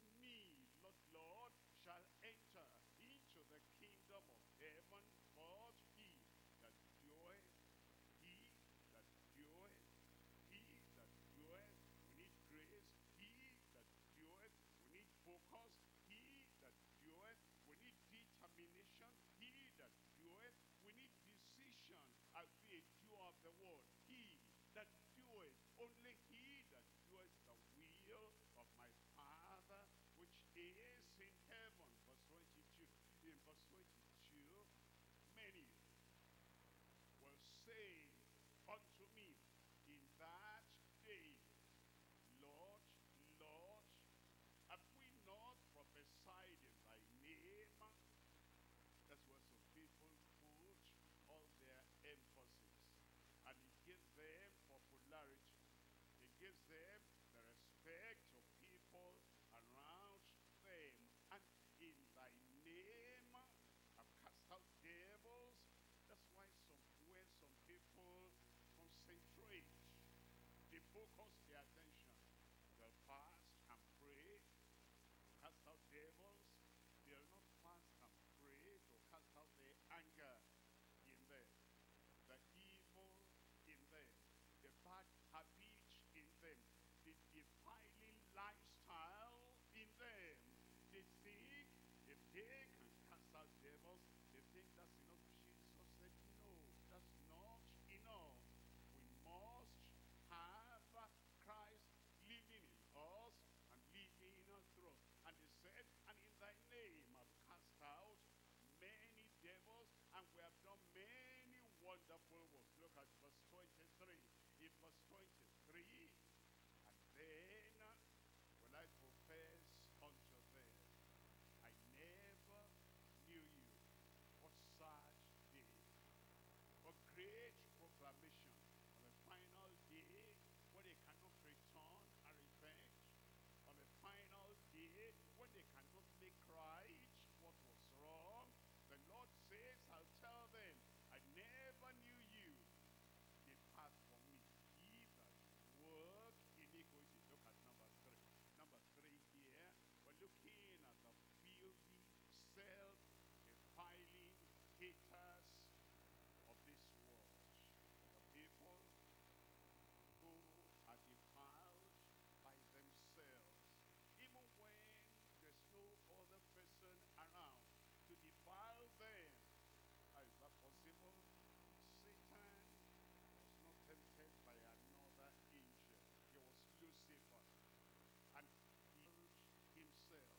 from me, Lord, shall enter into the kingdom of heaven, but he that doeth, we need grace. He that doeth, we need focus. He that doeth, we need determination. He that doeth, we need decision as we do of the word. He that doeth, only he that doeth the will of my Father which is in heaven. In verse 22, many will say unto me in that day, Lord, Lord, have we not prophesied in thy name? That's what some people put all their emphasis, and it gives them popularity. It gives them the respect of people around them. And in thy name I've cast out devils. That's why when some people concentrate, they focus their attention. They'll fast and pray to cast out devils. They'll not fast and pray to cast out the anger in them, the evil in them, the bad habit in them, the defiling lifestyle in them. They think if they can cast out devils, they think that's enough. Jesus said, no, that's not enough. We must have Christ living in us and living in us through us. And he said, and in thy name I've cast out many devils, and we have done many wonderful works. Look at verse 23. In verse 23, and then will I profess unto them, I never knew you. What such day, what great proclamation on the final day, when they cannot return and revenge. On the final day, when they cannot make right what was wrong, the Lord says, I'll tell them, I never knew you. Depart from me, ye that work iniquity. Look at number 3. Number 3 here, we're looking at the filthy, self-defiling haters of this world. The people who are defiled by themselves, even when there's no other person around to defile them. How is that possible? Satan was not tempted by another angel. He was Lucifer, and he himself,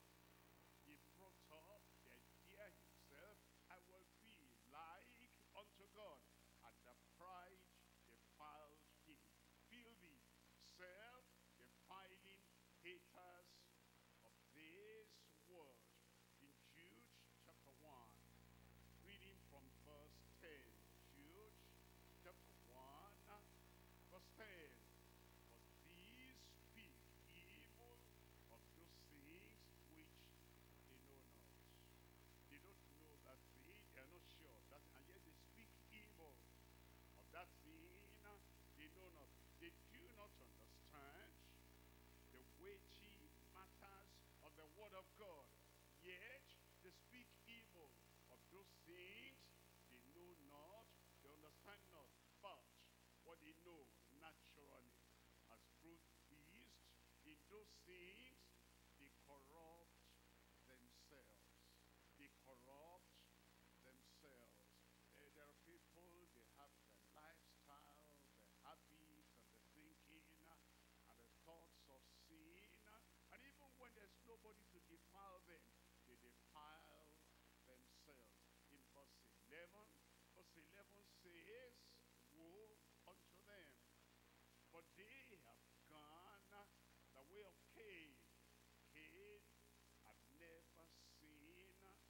he brought up the idea himself, I will be like unto God, and the pride defiled him. Filthy, self-defiling haters of this world. In Jude chapter 1, reading from verse 10. Jude chapter 1, verse 10. But these speak evil of those things which they know not. They don't know that thing, they are not sure that, and yet they speak evil of that thing they know not. They do not understand the weighty matters of the word of God, yet they speak evil of those things they know not, they understand not. But what they know naturally as brute beasts, in those things they corrupt themselves. They corrupt themselves. There are people, they have their lifestyle, their habits, and the thinking, and the thoughts of sin. And even when there's nobody to defile them, they defile themselves. In verse 11 says, woe unto them, for they have gone the way of Cain. Cain had never seen anybody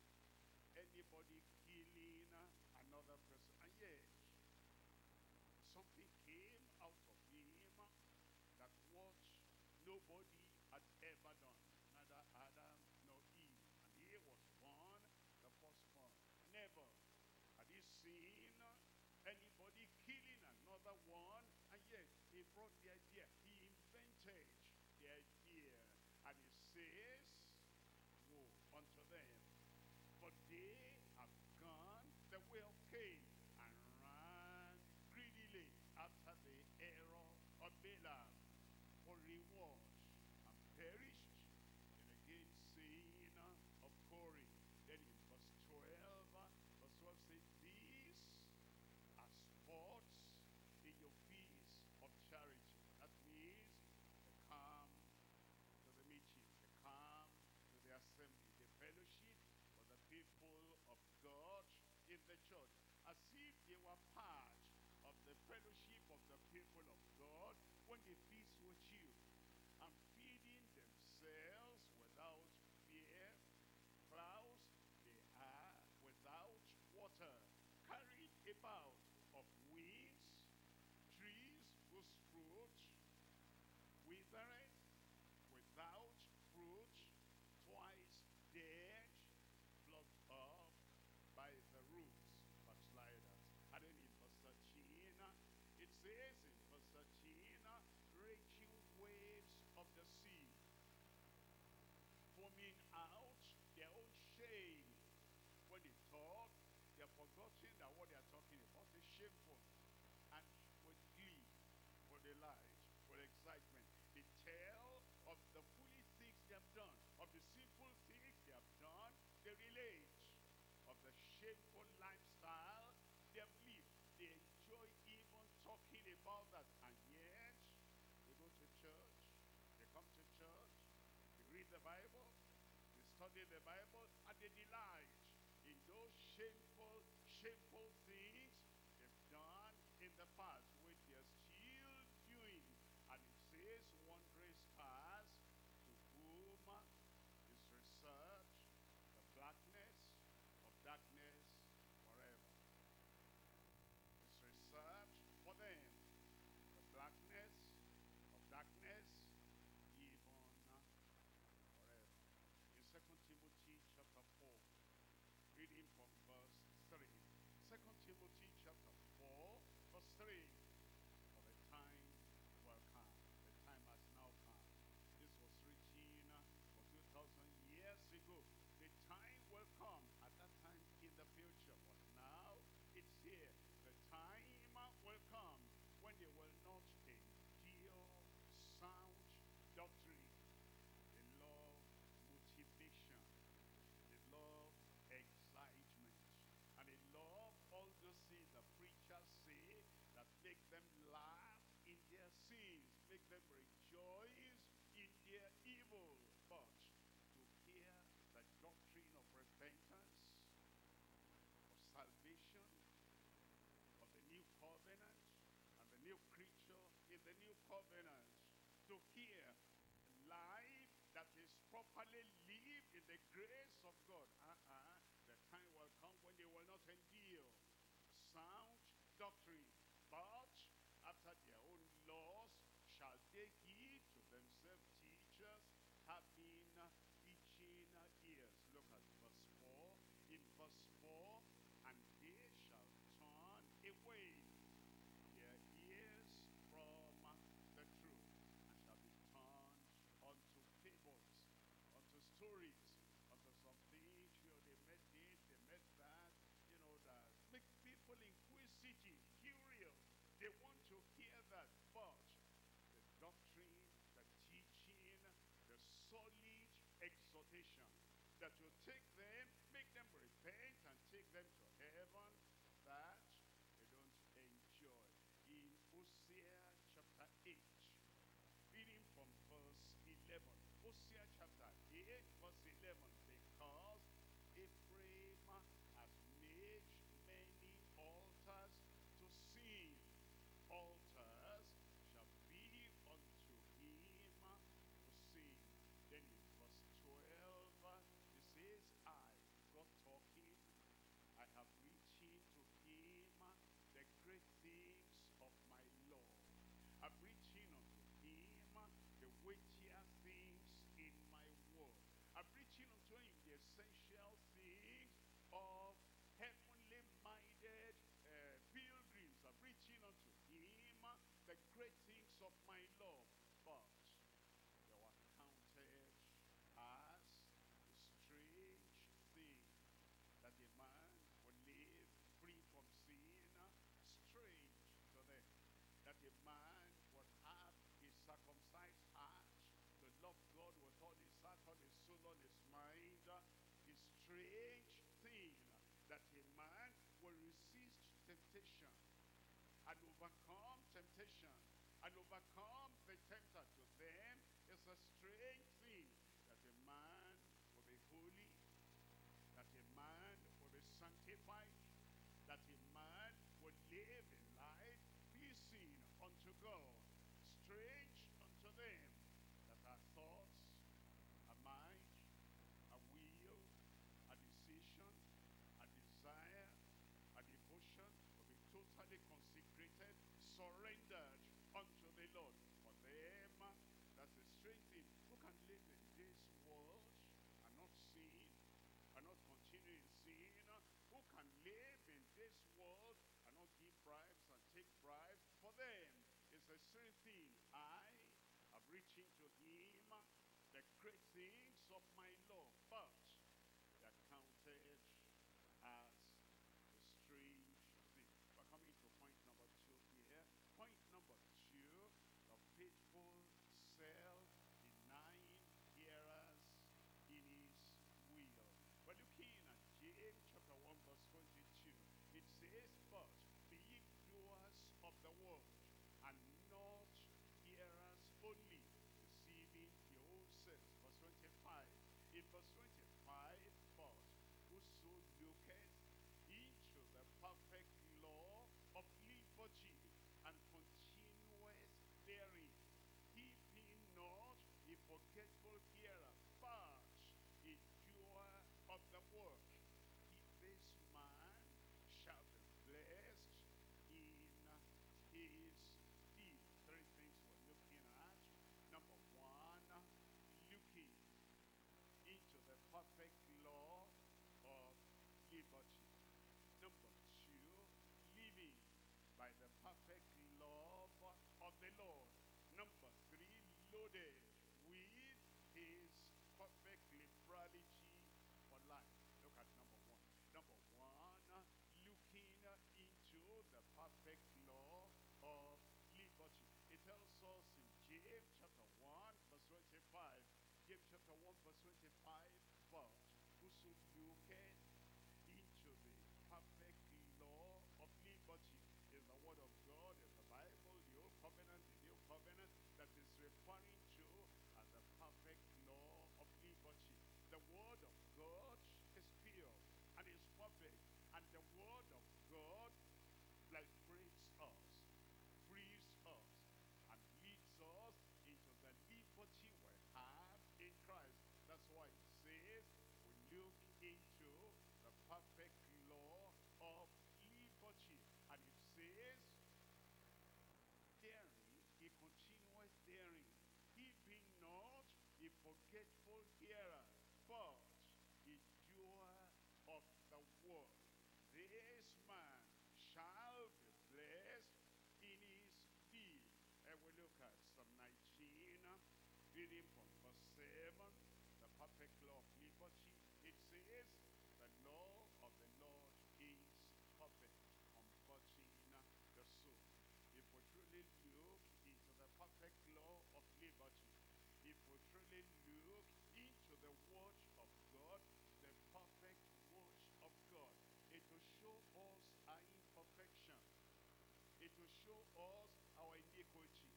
killing another person, and yet something came out of him that what nobody had ever done, neither Adam nor Eve, and he was born the firstborn. Never had he seen anybody killing another one, and yet he brought the idea, he invented the idea, and he says, unto them. But they have gone the way of Cain and ran greedily after the error of Balaam for reward, and perished. And again, saying of Kori, then in verse 12, verse 12 says, these are spots in your feast of charity. That means the calm to the meeting, the calm to the assembly, the fellowship of the people of God in the church, as if they were part of the fellowship of the people of God when they feast with you, and feeding themselves without fear. Clouds they are without water, carried about of winds, trees whose fruit withering, without fruit, twice dead, plucked up by the roots, backsliders. And then in verse 13, it says in verse 13, raging waves of the sea, foaming out their own shame. When they talk, they are forgotten that what they are talking about is shameful. And with glee, for delight, for excitement, they tell of the foolish things they have done, of the sinful things they have done. They relate of the shameful lifestyle they have lived. They enjoy even talking about that. And yet, they go to church, they come to church, they read the Bible, they study the Bible, and they delight in those shameful things they've done in the past, which they are still doing. And it says, wondrous past, to whom is reserved the blackness of darkness forever. It's reserved for them the blackness of darkness even forever. In 2 Timothy chapter 4, reading from verse 3. 2 Timothy chapter 4, verse 3. For the time will come. The time has now come. This was written for 2,000 years ago. The time will come. At that time in the future. But now it's here. The time will come when they will not endure sound doctrine. They love motivation. They love excitement. And they love all those things the preachers say that make them laugh in their sins, make them rejoice in their evil. But to hear the doctrine of repentance, of salvation, of the new covenant, and the new creature in the new covenant, to hear life that is properly lived in the grace of God. The time will come when they will not endure sound doctrine, but after their own laws shall they give to themselves teachers having itching ears. Look at verse 4. In verse 4, and they shall turn away their ears from the truth, and shall be turned unto fables, unto stories, unto something, you know, they met this, they met that, you know, that make people inquisitive, curious. They want to hear that, but the doctrine, the teaching, the solid exhortation that will take them, make them repent and take them to heaven, that they don't enjoy. In Hosea chapter 8, reading from verse 11. Hosea chapter 8, verse 11. Because Ephraim has made many altars to sin, altars shall be unto him to sin. Then in verse 12, it says, I, God talking, I have written to him the great things of my Lord. I've written unto him the weightier things in my word. I've written unto him the essential things of heavenly-minded pilgrims. I've written unto him the great things of my law. But they were counted as stray a man would have a circumcised heart, to love God with all his heart, all his soul, all his mind, a strange thing that a man will resist temptation and overcome temptation and overcome the tempter to them. It's a strange thing that a man will be holy, that a man will be sanctified, that a man would live in life pleasing unto God. Strange unto them that our thoughts, our mind, our will, our decision, our desire, our devotion will be totally consecrated, surrendered unto the Lord. For them, that's a strange thing. Who can live in this world and not sin, and not continue in sin? Who can live in this world and not give bribes and take bribes? For them, it's a strange thing. I am reaching to him the great things of my Lord, but they are counted as a strange thing. We're coming to point number two here. Point number two, the faithful self-denying hearers in his will. We're looking at James chapter 1 verse 22. It says, but be ye doers of the word, and not hearers only, receiving your own selves. Verse 25. In verse 25, but whoso looketh into the perfect law of liberty, and continueth therein, he be not a forgetful hearer, but a doer of the work, he, this man, shall be blessed in his deed. Three things we're looking at. Number one, looking into the perfect law of liberty. Number two, living by the perfect love of the Lord. Number three, loaded with his perfect liberality for life. Look at number one. Number one, looking into the perfect law of liberty. It tells us in James chapter 1 verse 25. James chapter 1 verse 25. But whoso looketh into the perfect law of liberty, is the word of God, is the Bible, the Old Covenant, the New Covenant, that is referring to as the perfect law of liberty. The word of God is pure and is perfect, and the word of God liberates us, frees us, and leads us into the liberty we have in Christ. That's why it says we look into the perfect law of liberty. And it says, daring, he continues daring, he be not a forgetful hearer, but a doer of the word. This man shall be blessed in his deed. And we look at Psalm 19, reading from verse 7, the perfect law of liberty. It says, the law of the Lord is perfect, comforting the soul. If we truly look into the perfect law of liberty, if we truly look into the word of God, the perfect word of God, it will show us our imperfection. It will show us our iniquity.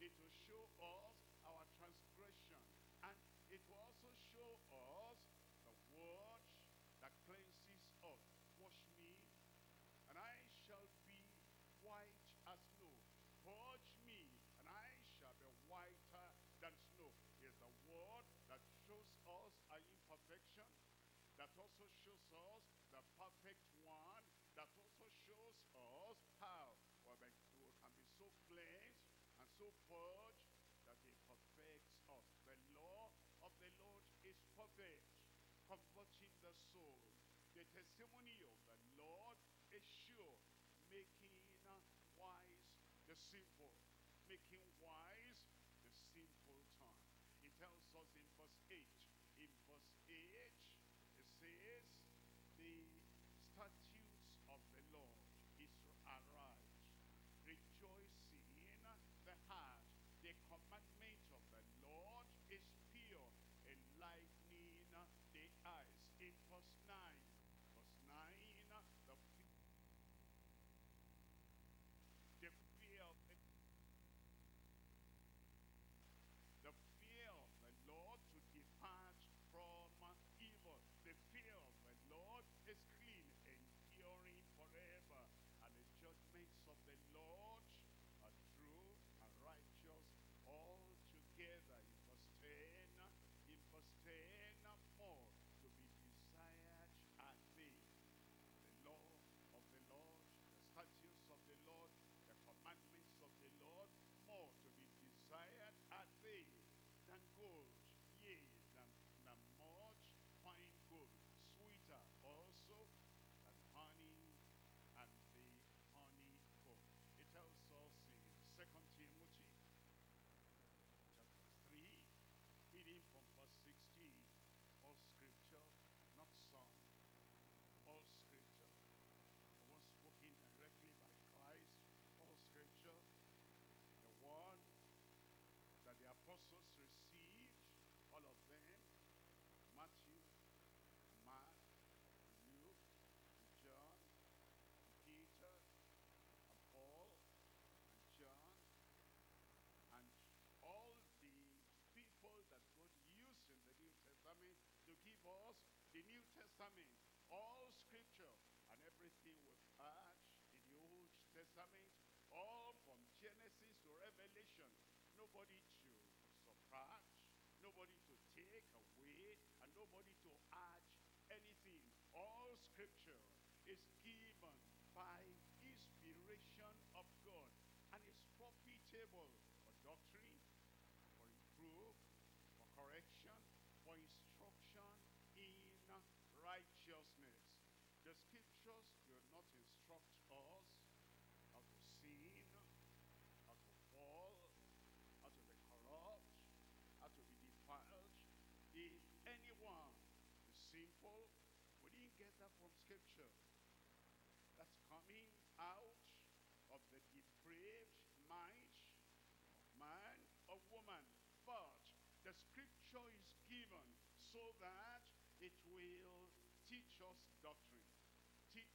It will show us our transgression. And it will also show us the word that cleanses us. Wash me, and I shall be white as snow. Purge me, and I shall be whiter than snow. It's the word that shows us our imperfection, that also shows us the perfect one, that also shows us how we can be so cleansed and so purged that it perfects us. The law of the Lord is perfect, converting the soul. The testimony of the Lord is sure, making wise the simple, making wise the simple tongue. It tells us in verse 8, it says, the statutes of the Lord is aright, rejoicing all of them, Matthew, Mark, Luke, John, Peter, and Paul, and John, and all the people that God used in the New Testament to give us the New Testament, all scripture, and everything we've heard in the Old Testament, all from Genesis to Revelation. Nobody to subtract, nobody to take away, and nobody to add anything. All scripture is given by inspiration of God, and is profitable for doctrine, for reproof, for correction, for instruction in righteousness. The scriptures do not instruct us how to sin, how to fall, how to be corrupt, how to be defiled. If anyone is sinful, we didn't get that from scripture. That's coming out of the depraved mind of man or woman. But the scripture is given so that it will teach us doctrine, give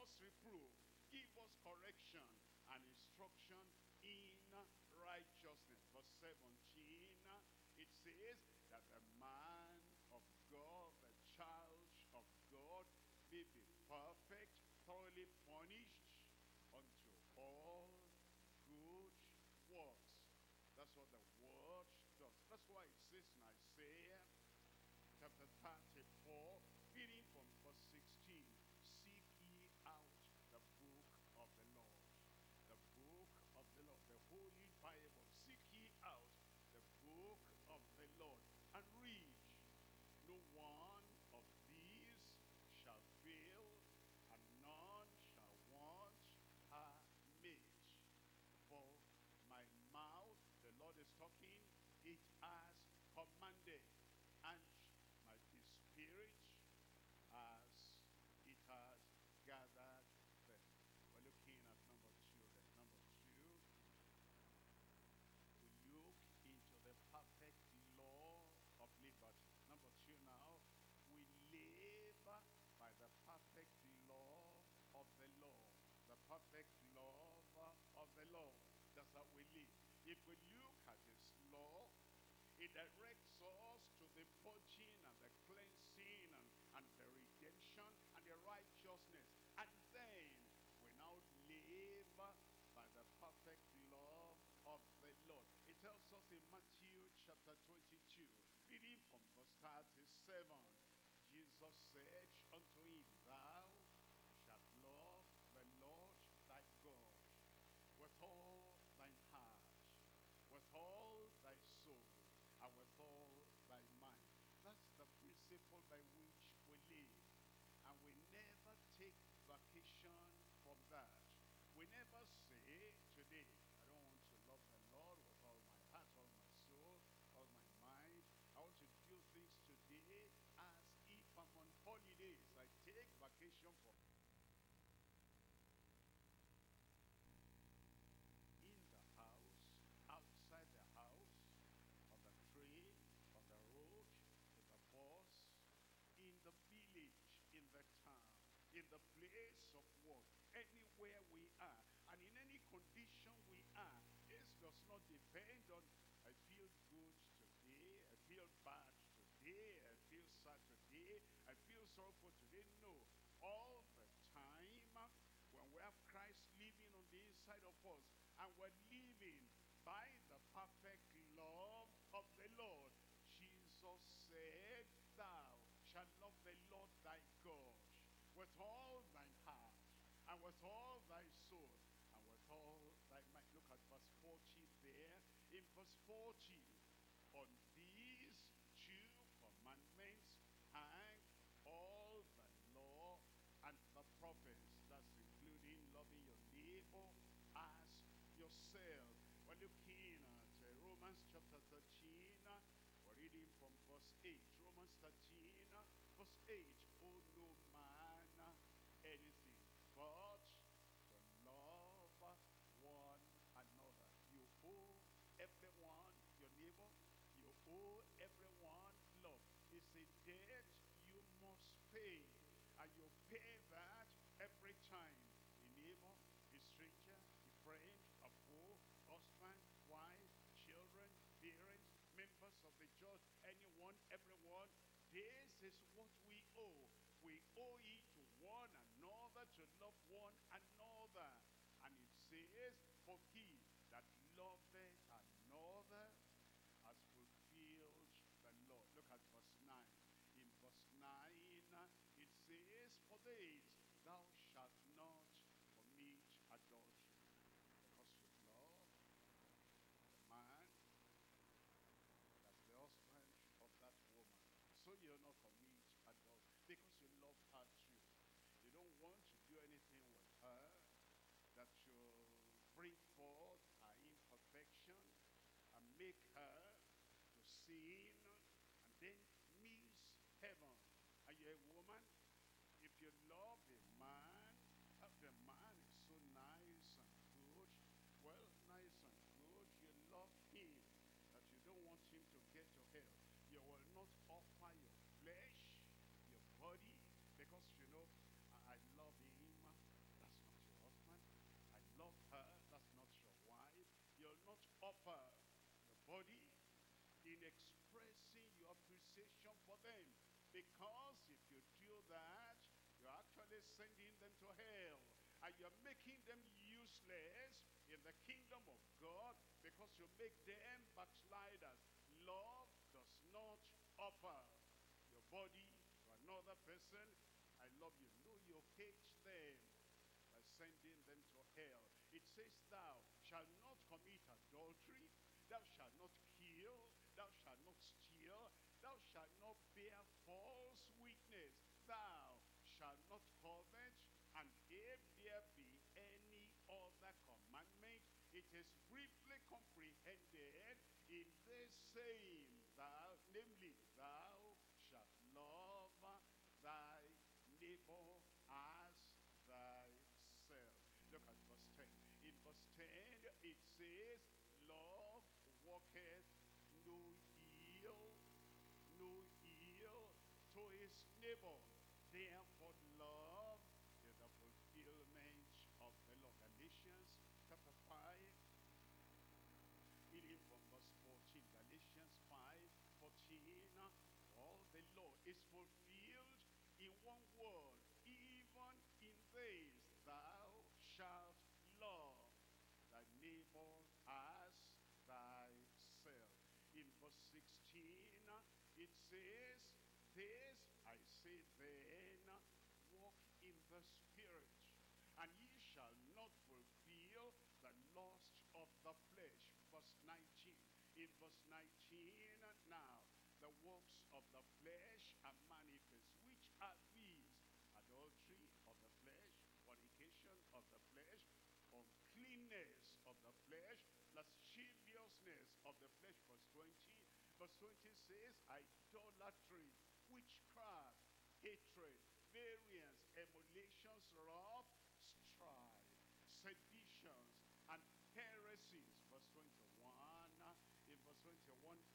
us reproof, give us correction and instruction in righteousness. Verse 17, it says that the man of God, the child of God, may be perfect, thoroughly furnished unto all good works. That's what the word does. That's why it says in Isaiah chapter 34, reading from verse 16, seek ye out the book of the Lord. The book of the Lord, the Holy Bible. Seek ye out the book of the Lord and read. No one of these shall fail, and none shall want a mate. For my mouth, the Lord is talking, it has commanded, and my spirit as it has gathered them. We're looking at number two. We look into the perfect law of liberty. Number two now, we live by the perfect law of the law. The perfect law of the law. That's how we live. If we look at this law, it directs us to the purging and the cleansing and the redemption and the righteousness. And then we now live by the perfect law of the Lord. It tells us in Matthew chapter 22, reading from verse 37, Jesus said unto him, thou shalt love the Lord thy God with all thine heart, with all thy soul, and with all thy mind. That's the principle by which we live. And we never take vacation from that. We never say, today, I don't want to love the Lord with all my heart, all my soul, all my mind. I want to do things today as if I'm on holidays. I take vacation from. In the house, outside the house, on the train, on the road, in the bus, in the village, in the town, in the place of work, anywhere we are, and in any condition we are. This does not depend on, I feel good today, I feel bad today, I feel sad today, I feel sorrowful today. No, all the time, when we have Christ living on the inside of us, and we're living by the perfect love of the Lord. Jesus said, thou shalt love the Lord thy God with all thine heart, and with all thy soul, and with all thy might. Look at verse 40 there. In verse 40, on these two commandments hang all the law and the prophets. That's including loving your neighbor as yourself. We're looking at Romans chapter 13. We're reading from verse 8. Romans 13, verse 8. Oh, no man anything but to love one another. You owe everyone your neighbor. You owe everyone, love. It's a debt you must pay, and you pay that every time. A neighbor, a stranger, a friend, a foe, husband, wife, children, parents, members of the church, anyone, everyone. This is what we owe. We owe it to one another, to love one another. And it says, for he that loveth another has fulfilled the law. Look at verse 9. In verse 9, it says, for this, thou shalt not commit adultery. Because you love the man, that's the husband of that woman. So you'll not commit adultery. Because you love her too. You don't want to do anything with her that you'll bring forth her imperfection and make her to sin and then miss heaven. Are you a woman? If you love a man, if the man is so nice and good, well, nice and good, you love him, that you don't want him to get to hell. You will not offer your flesh, your body, because you know, I love him, that's not your husband. I love her, that's not your wife. You'll not offer your body in expressing your appreciation for them, because if you do that, you're actually sending them to hell, and you're making them useless in the kingdom of God, because you make them backsliders. Love does not offer your body to another person. I love you. No, you hate them by sending them to hell. It says, thou shalt not commit adultery, thou shalt not kill, thou shalt not steal, thou shalt not bear false witness, thou shalt not covet, and if there be any other commandment, it is briefly comprehended in this saying, thou, namely, thou shalt love thy neighbor as thyself. Look at verse 10. In verse 10, it says, love worketh no ill to his neighbor. Therefore, love is the fulfillment of the law. Galatians chapter 5, reading from verse 14. Galatians 5:14. All the law is fulfilled in one word, even in this, thou shalt love thy neighbor as thyself. In verse 16, it says, this I say then, walk in the Spirit, and ye shall not fulfill the lust of the flesh. Verse 19. In verse 19, now the works of the flesh are manifest, which are these: adultery of the flesh, fornication of the flesh, uncleanness of the flesh, lasciviousness of the flesh. Verse 20. Verse 20 says, idolatry, witchcraft, hatred, variance, emulations, wrath, strife, seditions, and heresies. Verse 21. In verse 21,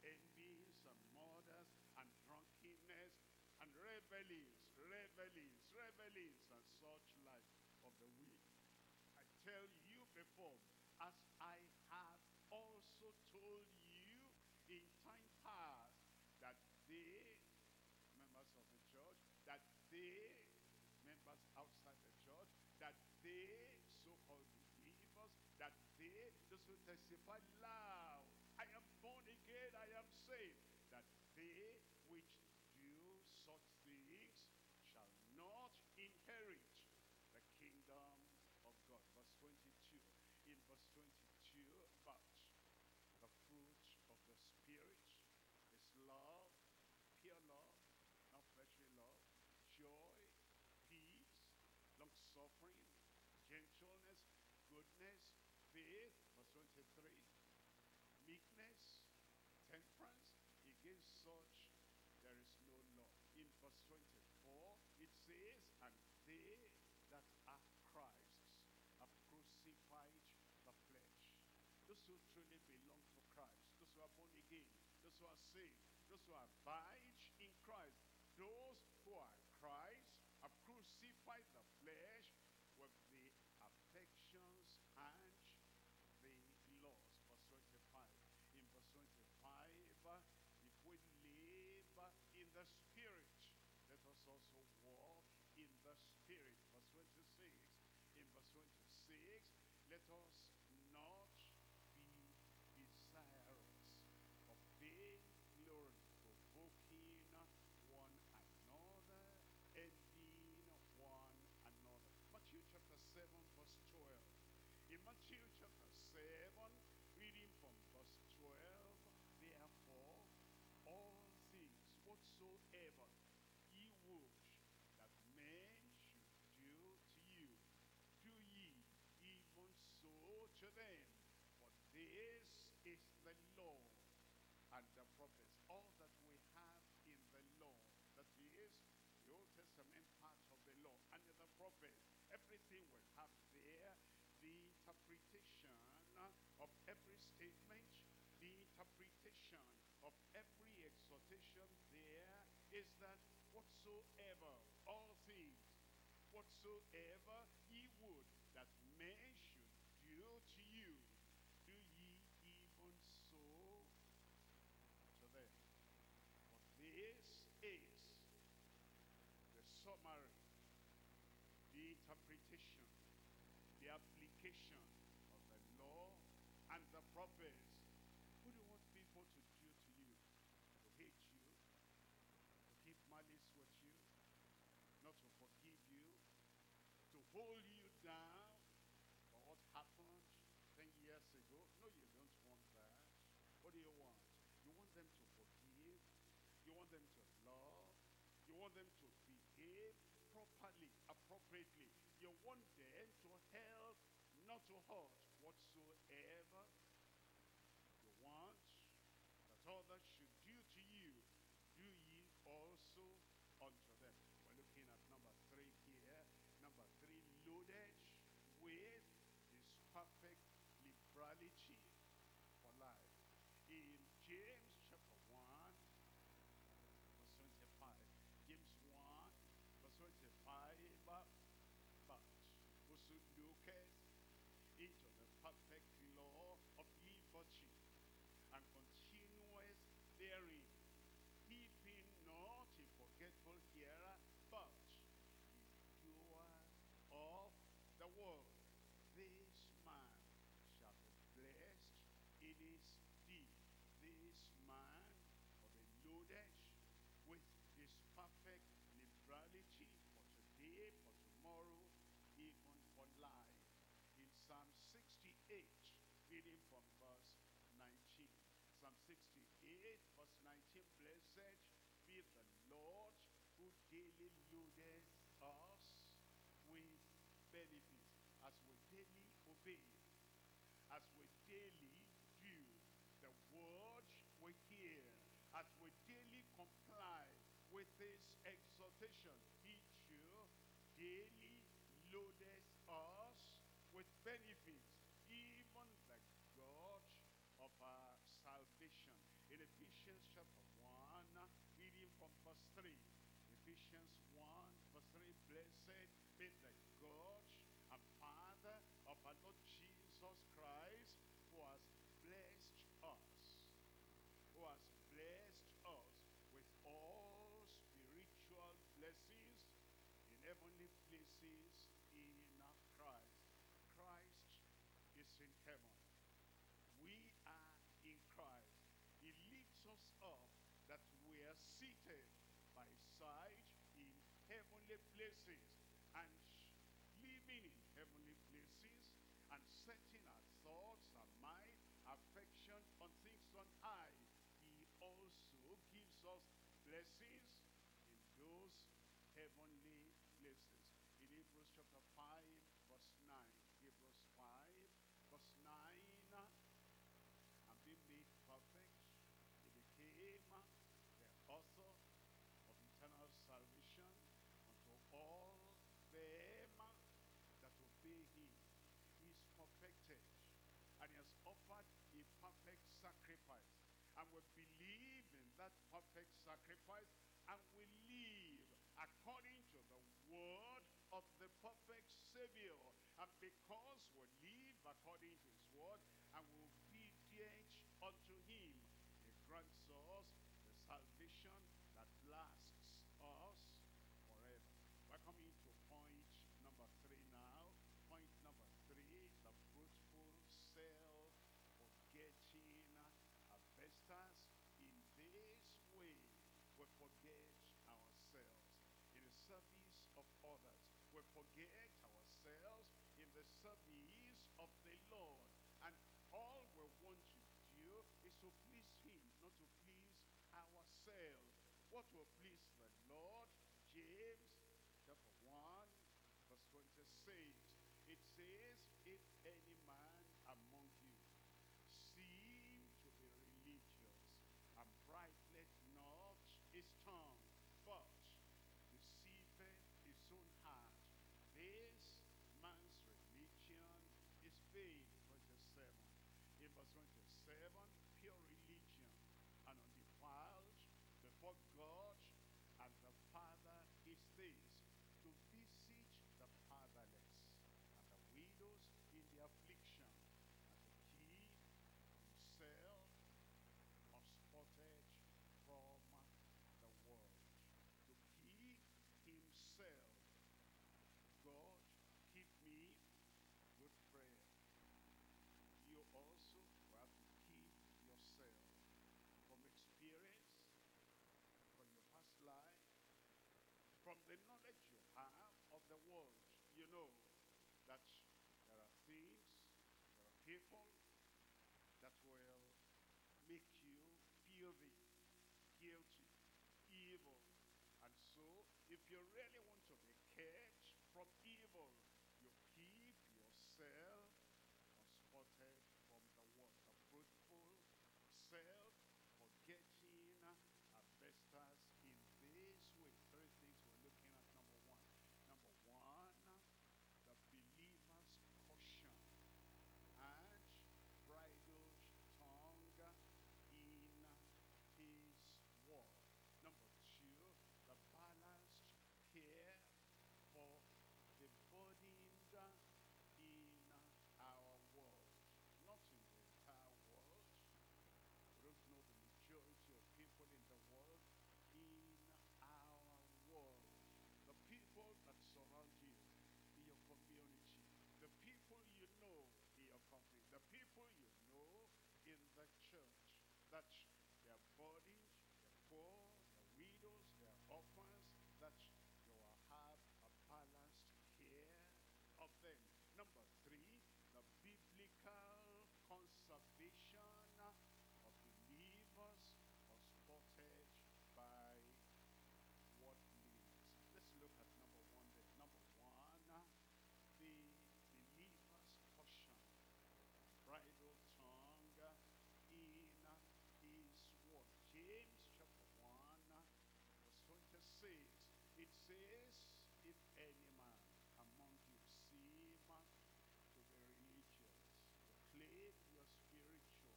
envies and murders and drunkenness and revelings, and such like of the weak. I tell you before, as I have also told you in time past, that they, members of the church, that they, members outside the church, that they, so-called believers, that they, those who testify loud, I am born again, I am saved, that they which do such things shall not inherit the kingdom of God. Verse 22. In verse 22, but the fruit of the Spirit is love, pure love, not fleshly love, joy, peace, long-suffering, gentleness, goodness, faith. Verse 23. Meekness, temperance. Against such there is no law. In verse 24, it says, and they that are Christ's have crucified the flesh. Those who truly belong to Christ, those who are born again, those who are saved, those who abide in Christ. Those who are Christ have crucified the flesh with the affections and the laws. Verse 25. In verse 25, if we live in the Spirit, let us also walk in the Spirit. Verse 26. In verse 26, let us not be desirous of vain glory, provoking one another, envying one another. Matthew chapter 7, verse 12. In Matthew chapter 7, reading from verse 12, therefore, all things whatsoever ye would that men should do to you, do ye even so to them. For this is the law and the prophets. All that we have in the law, that is the Old Testament part of the law and the prophets, everything we have there, the interpretation of every statement, the interpretation of every exhortation there is that whatsoever, all things, whatsoever ye would that men should do to you, do ye even so to them. But this is the summary, the interpretation, the application of the law and the prophets. Who do you want people to do to you? To hate you, to keep malice with you, not to forgive you, to hold you down for what happened 10 years ago? No, you don't want that. What do you want? You want them to forgive. You want them to love. You want them to behave properly, appropriately. You want them to help, not to hurt whatsoever. You want that others should do to you, do ye also unto them. We're looking at number 3 here. Number 3, loaded with His perfect liberality for life. In James chapter 1, verse 25, James 1, verse 25, but whoso looketh into the perfect law of ye virtue, and continueth therein, he be not a forgetful hearer, but a doer of the word, this man shall be blessed in his deed. This man will be loaded with his perfect liberality for today, for tomorrow, even for life. In Psalm 68, reading from verse 19. Psalm 68, verse 19, blessed be the Lord who daily loadeth us with benefits, as we daily obey, as we daily do the word we hear, as we daily comply with this exhortation. He too daily loadeth us with benefits, even the God of our salvation. In Ephesians chapter 1, reading from verse 3. Ephesians 1, verse 3, blessed be the God and Father of our Lord Jesus Christ, who has blessed us, with all spiritual blessings in heavenly places in Christ. Christ is in heaven. We are in Christ. He lifts us up that we are seated by His side in heavenly places, and living in heavenly places, and setting our thoughts, our mind, affection on things on high. He also gives us blessings in those heavenly places. In Hebrews chapter 5, verse 9. Hebrews 5, verse 9. And being made perfect, He became the author of eternal salvation unto all them that obey Him. He is perfected, and He has offered a perfect sacrifice. And and we believe in that perfect sacrifice, and we live according to the word of the perfect Savior. And because we live according to his word and we're obedient unto him, he grants us the salvation that lasts us forever. We're coming to point number 3 now. Point number 3, the fruitful self-forgetting harvesters. In this way, we forget ourselves in the service of others. We forget ourselves in the service of the Lord. And all we want to do is to please him, not to please ourselves. What will please the Lord? James chapter 1, verse 26. It says, if any man among you seem to be religious and bridleth not his tongue, but deceiveth his own heart, this man's religion is vain. 27. In verse 27, pure religion and undefiled before God and the Father is this, to visit the fatherless and the widows in their affliction, and to keep himself unspotted from the world. To keep himself. God, keep me. Good prayer. You also have to keep yourself. From experience, from your past life, from the knowledge you have of the world, you know that there are things, there are people that will make you feel guilty, evil. And so, if you really want to be kept from evil, you keep yourself unspotted from the world. The fruitful, self-forgetting harvesters in this way. 3 things we're looking at. Number 1. Number 1, the believer's caution and bridled tongue in his word. Number 2, the balanced care for the burdened in our world. Not in the entire world. We don't know the majority of people in the world. In our world. The people that surround you in your community. The people you know in your country. The people you know in the church. That their bodies, their poor, their widows, their orphans, that you will have a balanced care of them. Number 3, the biblical conservation of believers unspotted by what means. Let's look at number 1 there. Number 1, the believer's caution, bridle tongue in his word. James chapter 1, verse 26. It says, if any man among you seem to be religious, you claim you are spiritual,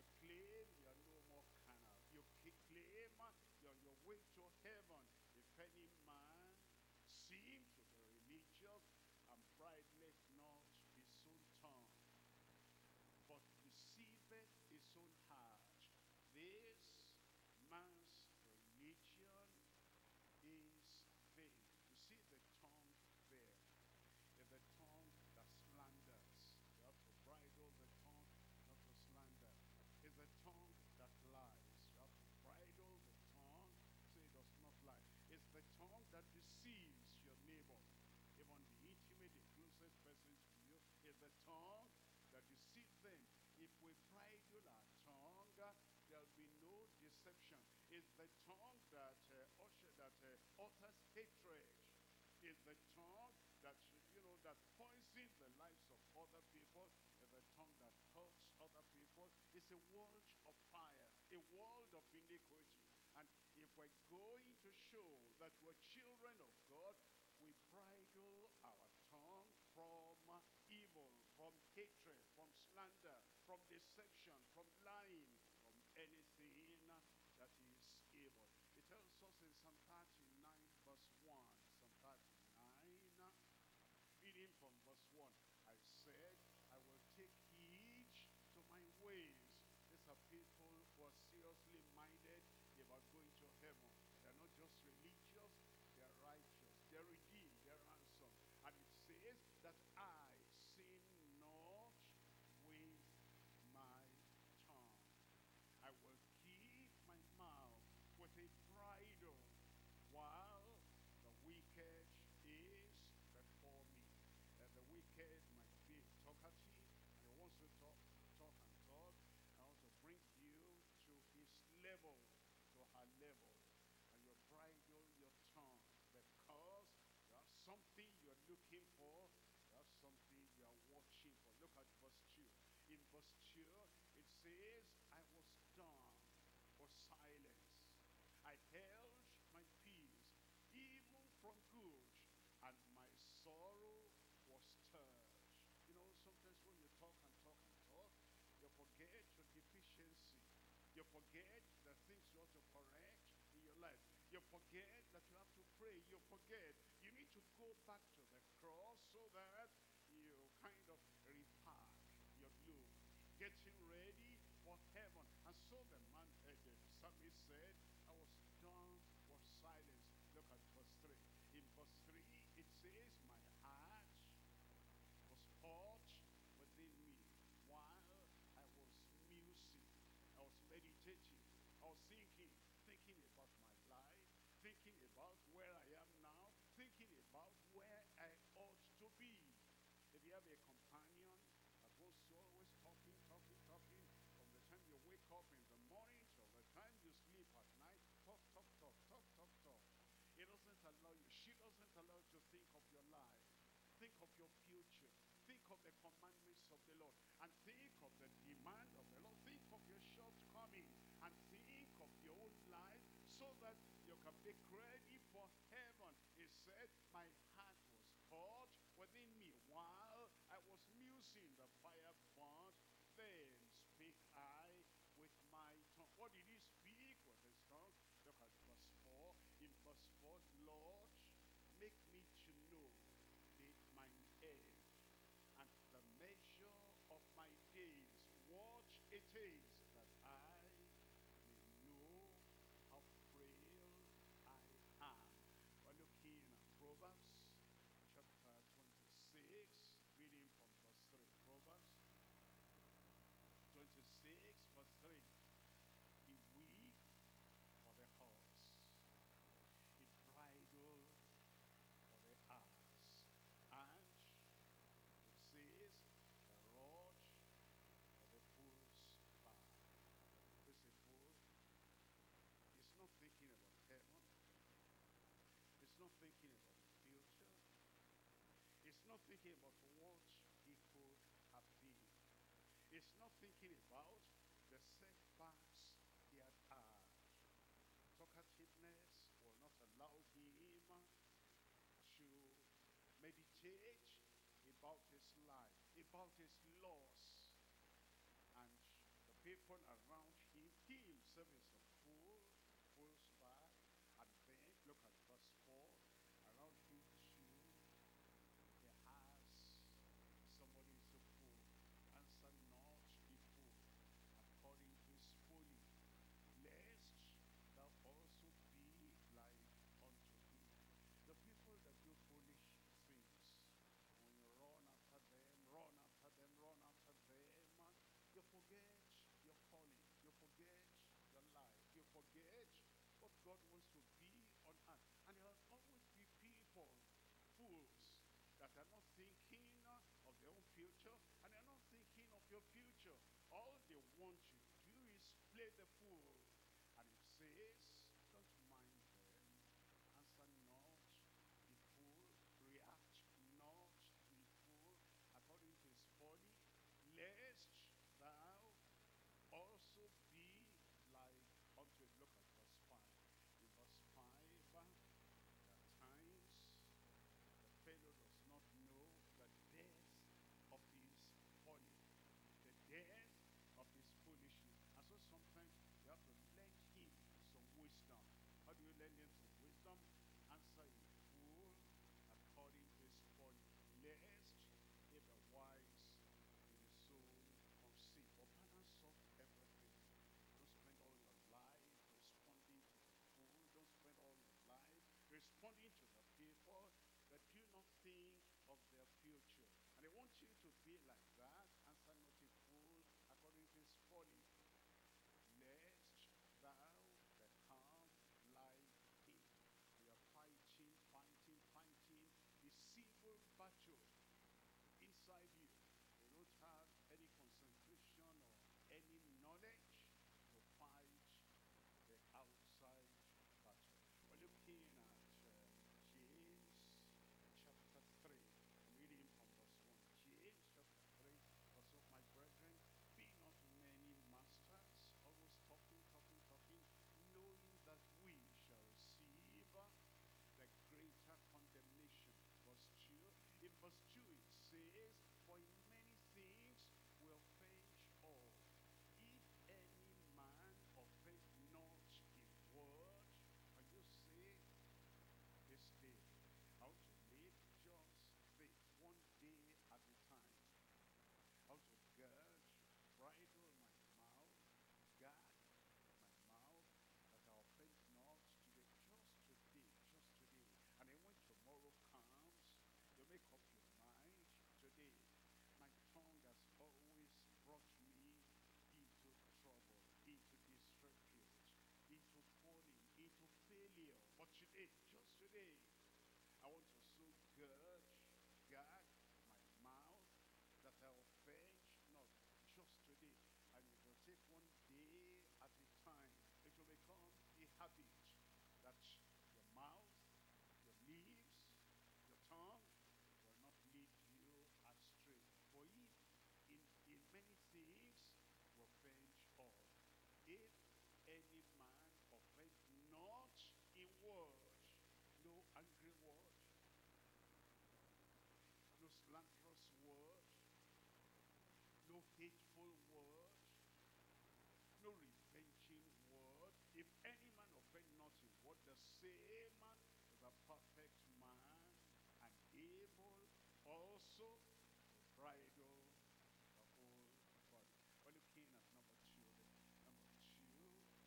you claim you are no more carnal, you claim you are on your way to heaven. If any man seem to be religious and bridleth not his own tongue, but deceiveth his own heart, this man's religion is vain. You see the tongue there. If the tongue that slanders, you have to bridle the tongue not to slander. If the tongue that lies, you have to bridle the tongue so it does not lie. It's the tongue that deceives your neighbor. Even the intimate, the closest person to you is the tongue that deceives them. If we bridle our tongue, there'll be no deception. It's the tongue that utters hatred. It's the tongue that that poisons the lives of other people. It's the tongue that hurts other people. It's a world of fire, a world of iniquity. And if we're going to show that we're children of God, we bridle our tongue from evil, from hatred, from slander, from deception, from lying, from anything also in Psalm 39, verse 1. Psalm 39, reading from verse 1. I said, I will take heed to my ways. These are people who are seriously minded about going to heaven. They are not just religious, they are righteous. They are redeemed, they are ransomed. And it says that I sin not with my tongue. I will keep my mouth with a bridle while the wicked is before me. That the wicked might be talkative, and he wants to talk, and also bring you to his level, to her level. And you bridle your tongue, because you have something you are looking for, you have something you are watching for. Look at verse 2. In verse 2, it says, I was dumb for silence. I held my peace, even from good, and my sorrow was stirred. You know, sometimes when you talk, you forget your deficiency. You forget the things you ought to correct in your life. You forget that you have to pray. You forget. You need to go back to the cross so that you kind of repack your gloom, getting ready for heaven. And so the man heard it. Psalmist said, I was dumb for silence. Look at verse 3. In verse 3, it says, my heart was hot within me while I was musing. I was meditating, I was thinking about my life, thinking about where I am now, thinking about where I ought to be. If you have a companion that goes always talking, from the time you wake up in the morning till the time you sleep at night, talk. It doesn't allow you, she doesn't allow you to think of your life, think of your future. Think of the commandments of the Lord, and think of the demand of the Lord. Think of your shortcoming, and think of your own life, so that you can be ready for heaven. He said, my heart was hot within me while I was musing. The fire burnt, then speak I with my tongue. What did he speak with his tongue? Look at verse 4. In verse 4, Lord, make me to know my end, and the measure of my days, what it is, that I may know how frail I am. We're looking at Proverbs chapter 26, reading from verse 3. Proverbs 26, verse 3. Be weak for the horse, be bridle for the ass, and says, the rod of the fool's path. This is a fool. He's not thinking about heaven. He's not thinking about the future. He's not thinking about what he could have been. He's not thinking about the setbacks he had had. Talkativeness will not allow him to meditate about his life, about his loss, and the people around him. He himself is a fool, fool's back. And then look at verse 4. Around him too, he has somebody is a fool. Answer not the fool according to his folly, lest thou also be like unto him. The people that do foolish things, run after them. You forget your calling, you forget your life, you forget what God wants to be on earth. And there will always be people, fools, that are not thinking of their own future, and they're not thinking of your future. All they want you to do is play the fool. And it says, don't mind them, answer not the fool, react not according to his folly, lest thou also be like unto him. Look at verse 5. In verse 5, at times the fellow does not know the death of his folly, the death of his foolishness. And so sometimes you have to let him some ways behest if the wise in the soul conceive. For balance of everything. Don't spend all your life responding to people. Don't spend all your life responding to the people that do not think of their future. And I want you to be like that. Answer not a fool according to his folly, lest thou become like him. We are fighting deceitful battle inside you. You don't have any concentration or any knowledge to fight the outside battle. We're looking at James chapter 3. I'm reading from verse 1. James chapter 3. Also, my brethren, be not many masters, always talking, knowing that we shall receive the greater condemnation. Verse 2, in verse 2 it says, for in many things we offend all. If any man offend not in word, and you say, this day, how to live just faith, one day at a time. How to gird, bridle my mouth, guard my mouth, that I offend not today, just today. And then when tomorrow comes, you make up your mind today. My tongue has always brought me into trouble, into disrepute, into falling, into failure. But today, just today, I want to so guard my mouth, that I offend not, just today. And it will take one day at a time. It will become a habit that your mouth, your lips, your tongue will not lead you astray. For if in many things will offend all. If any man offend not in word, no angry word, no slanderous word, no hateful word, no revenging word. If any man offend not in word, the same man is a perfect man, and able also to bridle the whole body. We're looking at number 2. Number 2,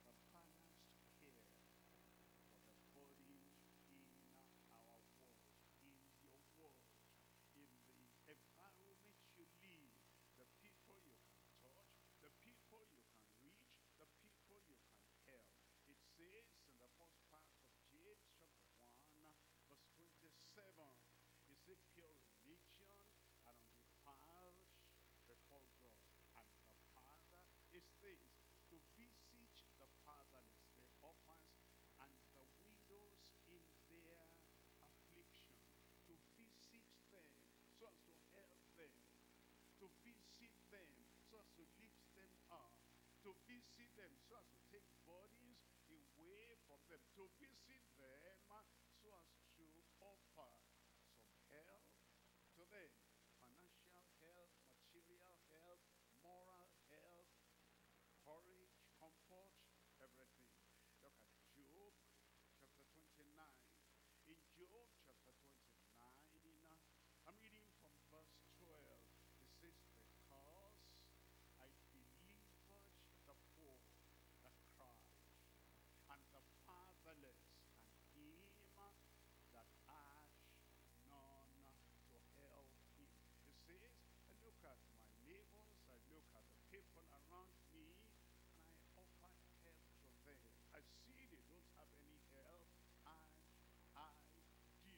a balanced care for the body in our world, in your world, in the environment you live, the people you can touch, the people you can reach, the people you can help. It says in the first part of James chapter 1, verse 27, is it pure religion and undefiled before God and the Father? Is this to visit the fatherless, the orphans, and the widows in their affliction, to visit them, so as to help them, to visit them, so as to lift them up, to visit them, so as to take bodies away from them, to visit them, so as to offer some help to them, financial help, material help, moral help, courage, comfort, everything. Look at Job chapter 29. In Job chapter 29, I'm reading from verse 12. It says, because I delivered the poor that cried, and the fatherless, and him that had none to help him. It says, I look at my neighbors, I look at the people around me, and I offer help to them. I see they don't have any help, and I help. And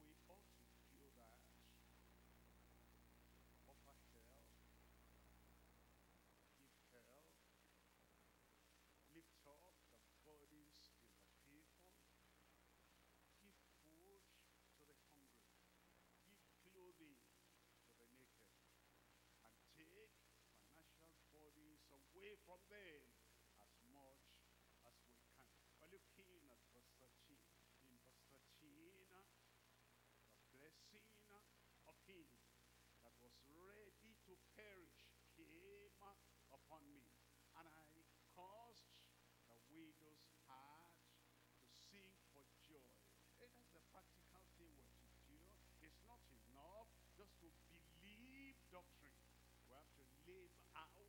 we ought to do that. Offer help, give help, lift up the bodies in the people, give food to the hungry, give clothing to the naked, and take financial bodies away from them as much as we can. We're looking at verse 13. In verse 13, the blessing of him that was ready to perish came upon me, and I caused the widow's heart to sing for joy. And that's the practical thing we're to do. doctrine. We have to live out the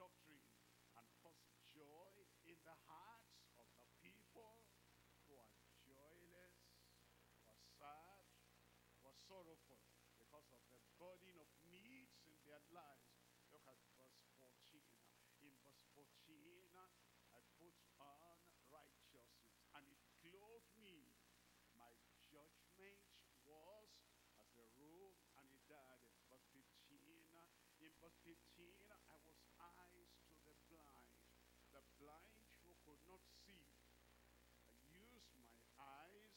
doctrine and cause joy in the hearts of the people who are joyless, who are sad, who are sorrowful because of the burden of needs in their lives. Look at verse 14. In verse 14, I put on righteousness, and it clothed me. My judgment was as the robe, and it died. In verse 15, I was eyes to the blind who could not see. I used my eyes to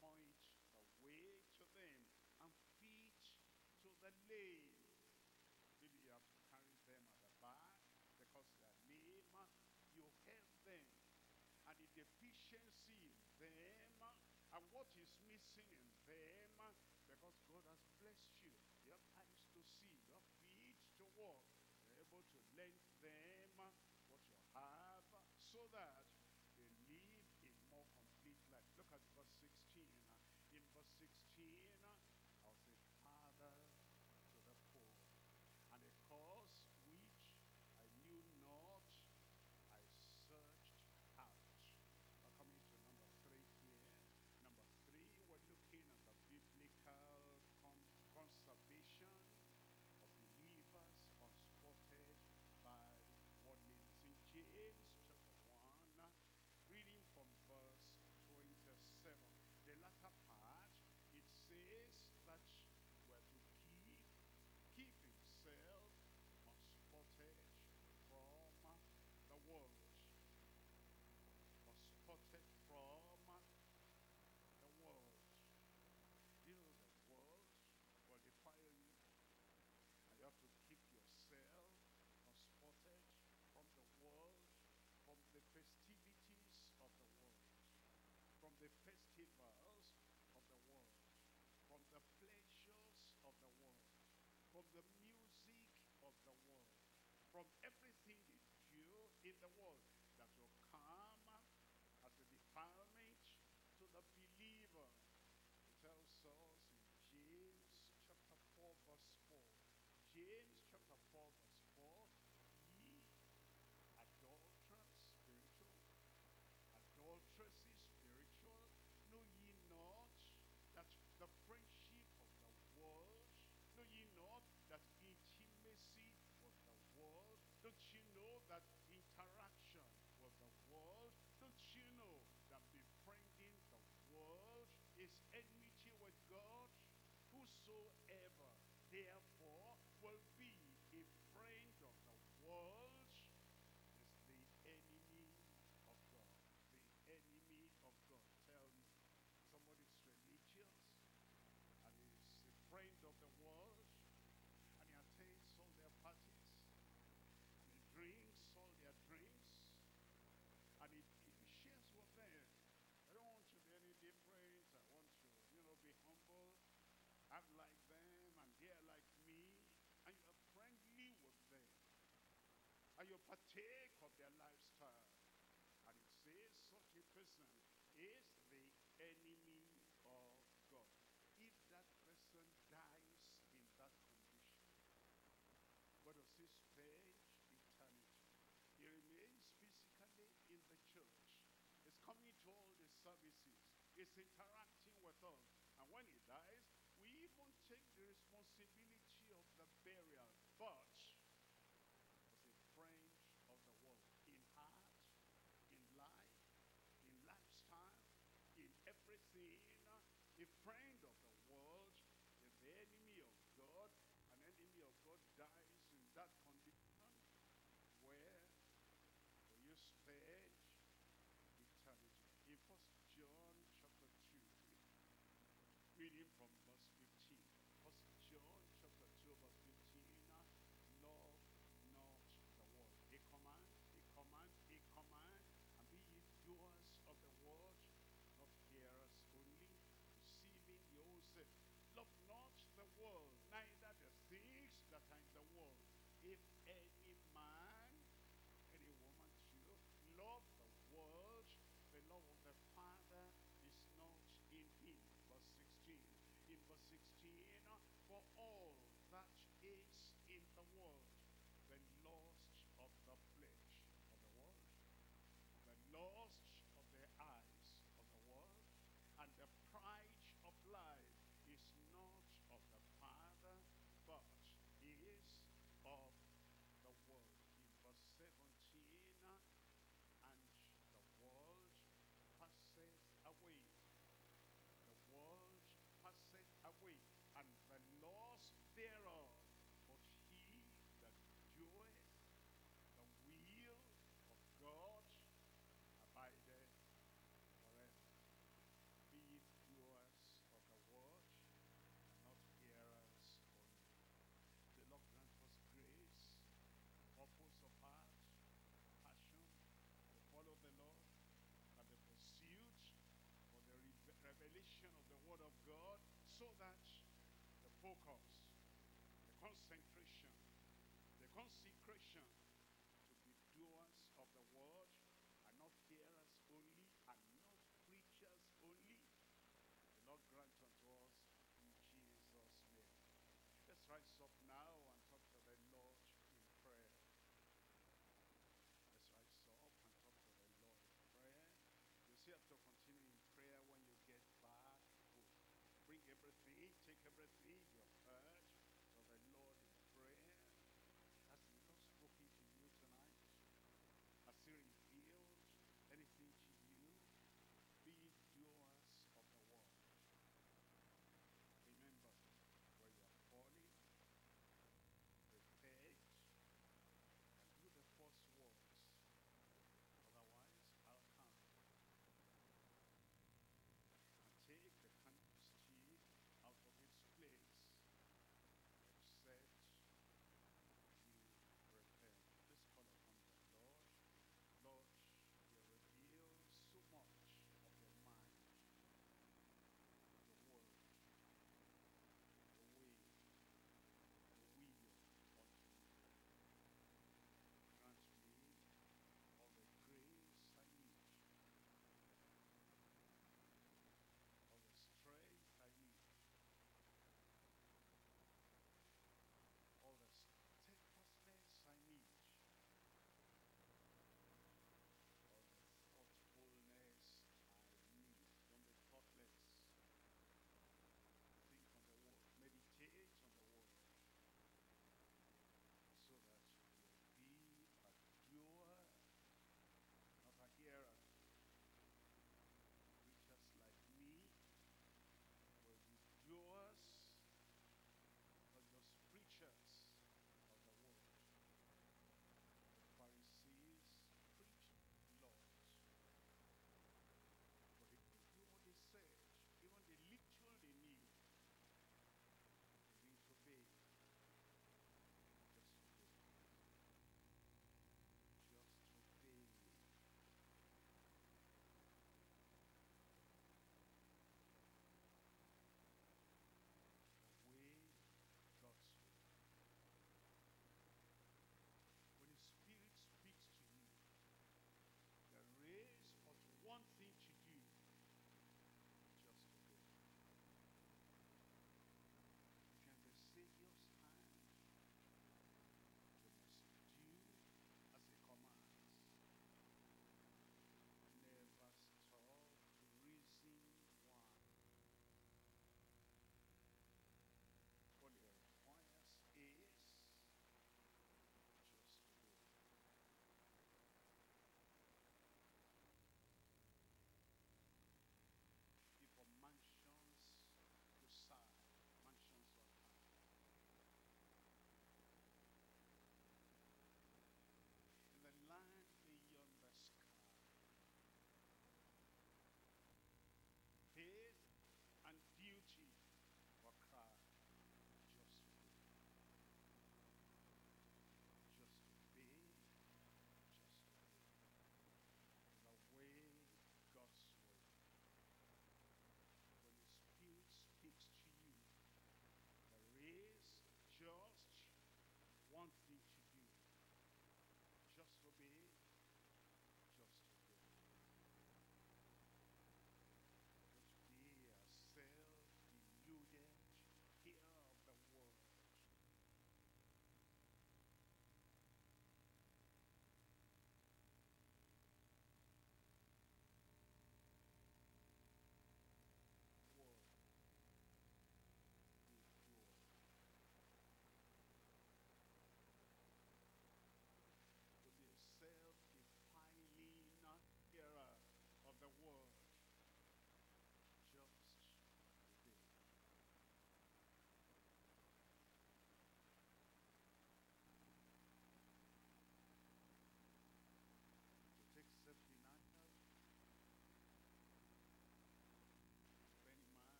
point the way to them, and feet to the lame. Maybe you have to carry them at the back because they are lame. You help them, and the deficiency in them, and what is missing in them, because God has blessed you. You have eyes to see, you have feet to walk. You're able to lend them what you have so that they live a more complete life. Look at verse 16. In verse 16, I was a father to the poor, and a cause which I knew not, I searched out. We're coming to number 3 here. Number 3, we're looking at the biblical conservation of believers unspotted by worldliness. In James chapter 1, reading from verse 27, the latter part, it says that we're to keep himself unspotted from the world. Unspotted from the world. You know the world will defile you. And you have to keep yourself unspotted from the world, from the festivities of the world, from the festivals of the world, from the pleasures of the world, from the music of the world, from everything that you in the world that will come as a defilement to the believer. It tells us in James chapter 4 verse 4. James chapter 4 verse 4, ye adulteresses spiritual, know ye not that the friendship of the world, know ye not that intimacy with the world? Don't you know that interaction with the world? Don't you know that befriending the world is enmity with God? Whosoever therefore will be a friend of the world is the enemy of God. The enemy of God. Tell me, somebody is religious and is a friend of the world, and he attends all their parties, and he drinks all their drinks, and he shares with them. I don't want to be any different. I want to, be humble. I'm like them, and they're like me. And you are friendly with them, and you partake of their lifestyle. And it says such a person is the enemy of God. If that person dies in that condition, what does he spend eternity? He remains physically in the church. He's coming to all the services. He's interacting with us. And when he dies, we even take the responsibility of the burial. But as a friend of the world, in heart, in life, in lifestyle, in everything, a friend of the world is the enemy of God. An enemy of God dies in that condition. Where will you spend eternity? In 1 John chapter 2, reading from verse 15. 1 John chapter 2 verse 15, love not the world. A command, and be ye doers of the word, not hearers only, receiving your own self. Love not the world, neither the things that are in the world. If any man, any woman too, love the world, the love of the Father is not in him. Verse 16. In verse 16, for all that so that the focus, the concentration, the consecration to be doers of the word, and not hearers only, and not preachers only, the Lord grant unto us in Jesus' name. Let's rise up now and talk to the Lord in prayer. Let's rise up and talk to the Lord in prayer. You still have to continue in prayer when you get back home. Bring everything, take everything you've heard to the Lord in prayer. Has the Lord spoken to you tonight? Has He revealed anything to you? Be doers of the word. Remember where you are falling,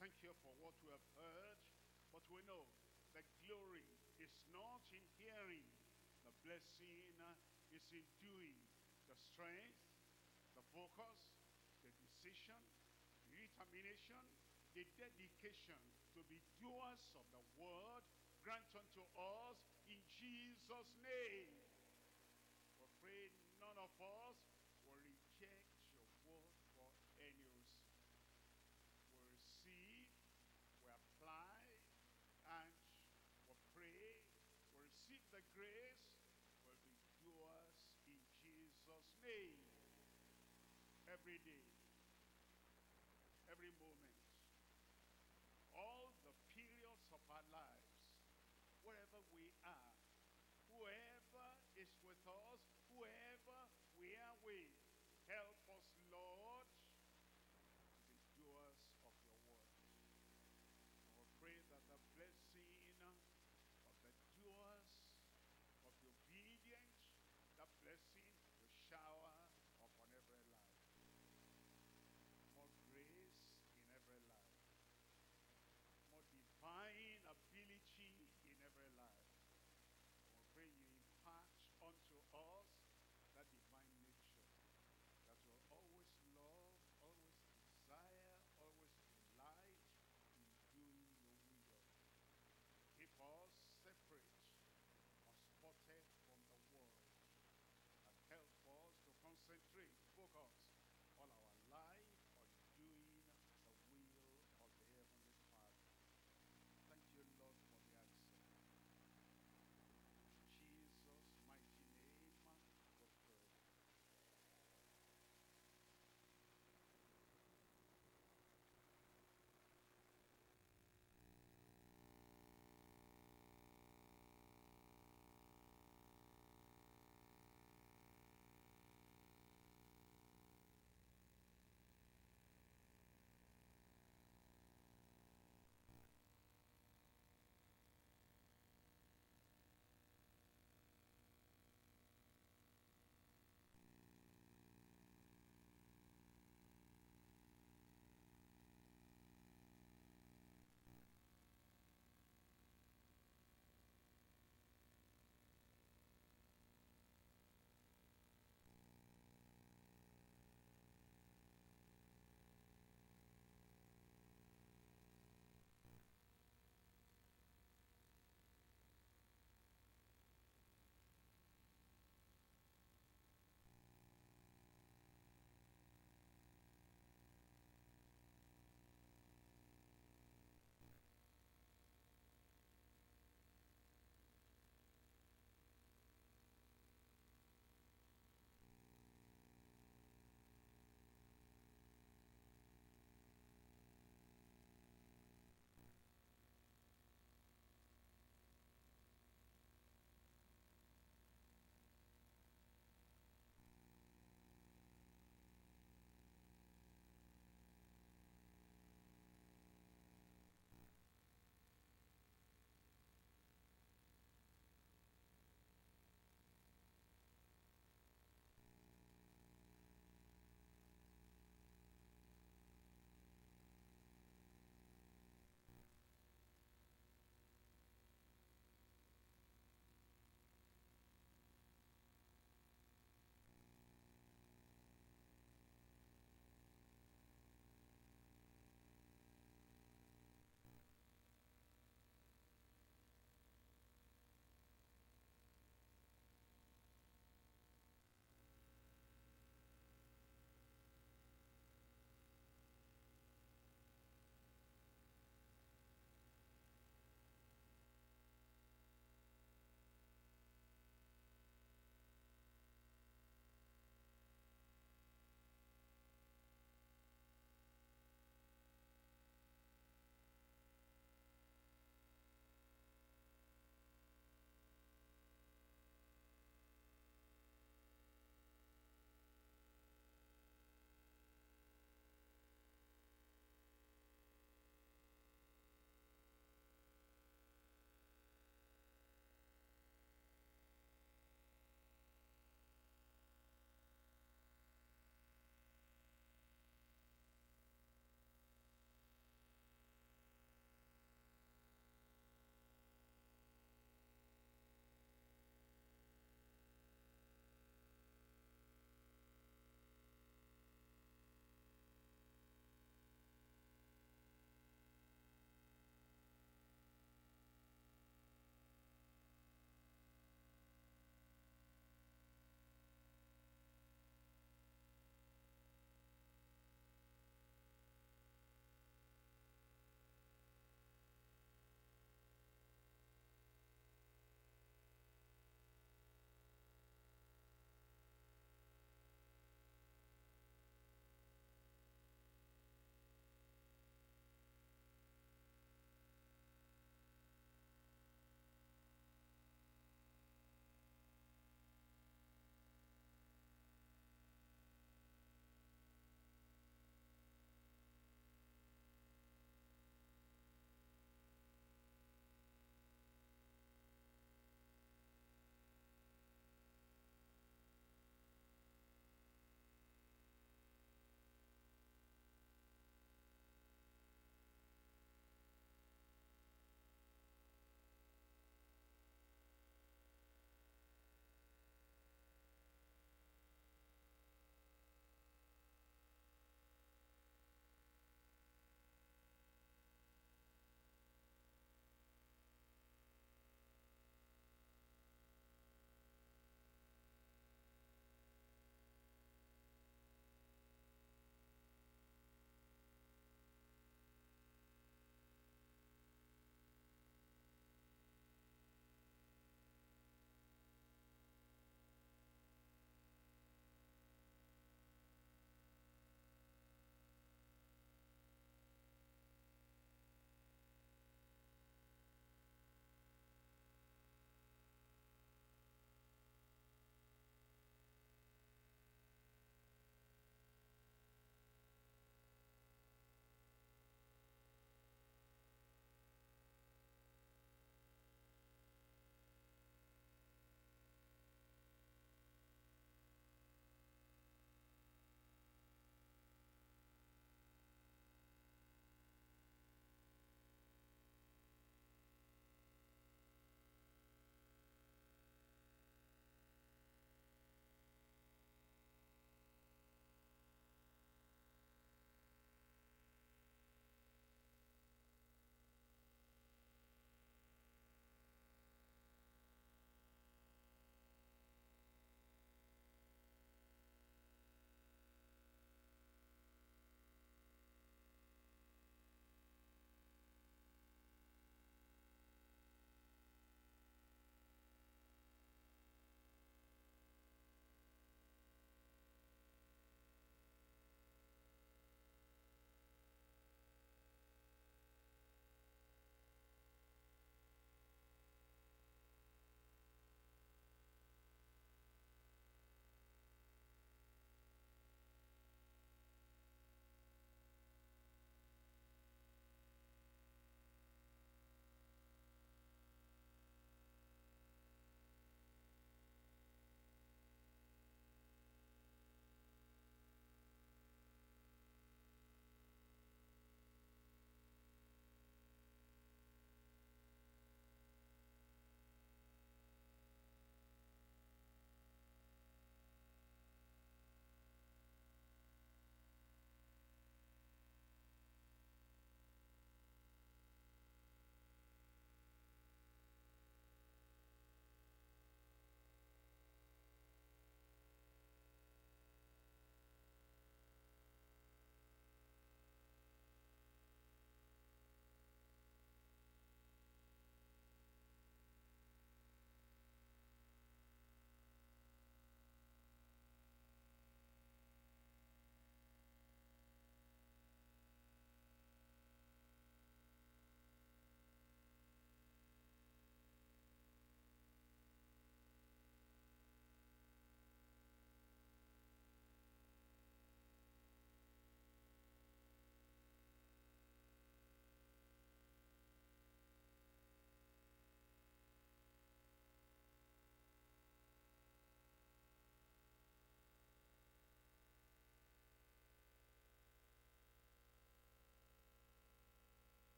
thank you for what we have heard, but we know that glory is not in hearing, the blessing is in doing. The strength, the focus, the decision, the determination, the dedication to be doers of the word, grant unto us in Jesus' name. We pray none of us will reject your word for any reason. We receive, we apply, and we pray, we receive the grace, we'll be doers in Jesus' name. Every day, every moment, all the periods of our lives, wherever we are, whoever is with us